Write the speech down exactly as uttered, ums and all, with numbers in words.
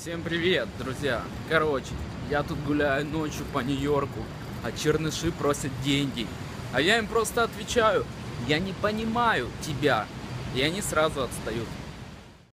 Всем привет, друзья! Короче, я тут гуляю ночью по Нью-Йорку, а черныши просят деньги. А я им просто отвечаю: я не понимаю тебя. И они сразу отстают.